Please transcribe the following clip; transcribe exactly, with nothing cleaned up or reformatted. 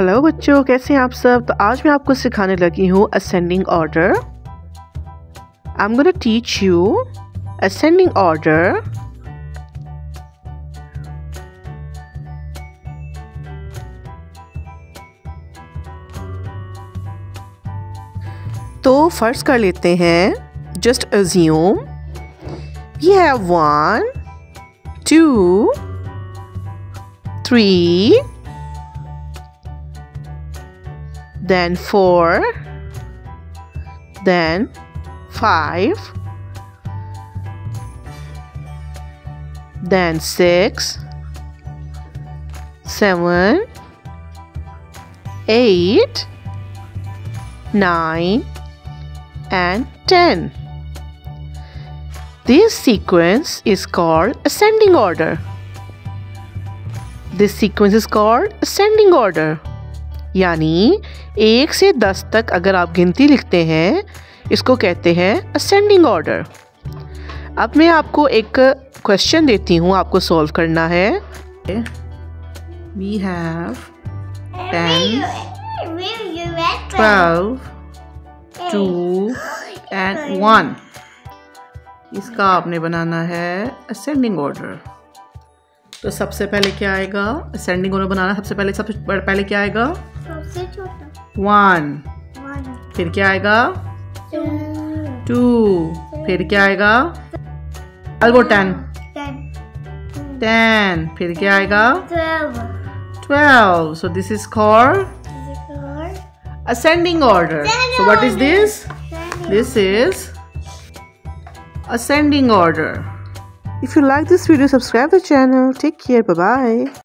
Hello बच्चों, कैसे हैं आप सब। तो आज मैं आपको सिखाने लगी हूँ ascending order. I am gonna teach you ascending order. तो फर्स्ट कर लेते हैं, just assume we have one two three then four, then five, then six, seven, eight, nine, and ten. This sequence is called ascending order. This sequence is called ascending order. यानी एक से दस तक अगर आप गिनती लिखते हैं, इसको कहते हैं असेंडिंग ऑर्डर। अब मैं आपको एक क्वेश्चन देती हूँ, आपको सॉल्व करना है। We have ten, twelve, two and one. इसका आपने बनाना है असेंडिंग ऑर्डर। तो सबसे पहले क्या आएगा असेंडिंग ऑर्डर बनाना। सबसे पहले सबसे पहले क्या आएगा सबसे छोटा वन, फिर क्या आएगा टू, फिर क्या आएगा अल्बो टेन, टेन, फिर क्या आएगा twelve. So this is called ascending order. So what is this? This is ascending order. If you like this video, subscribe the channel. Take care. Bye-bye.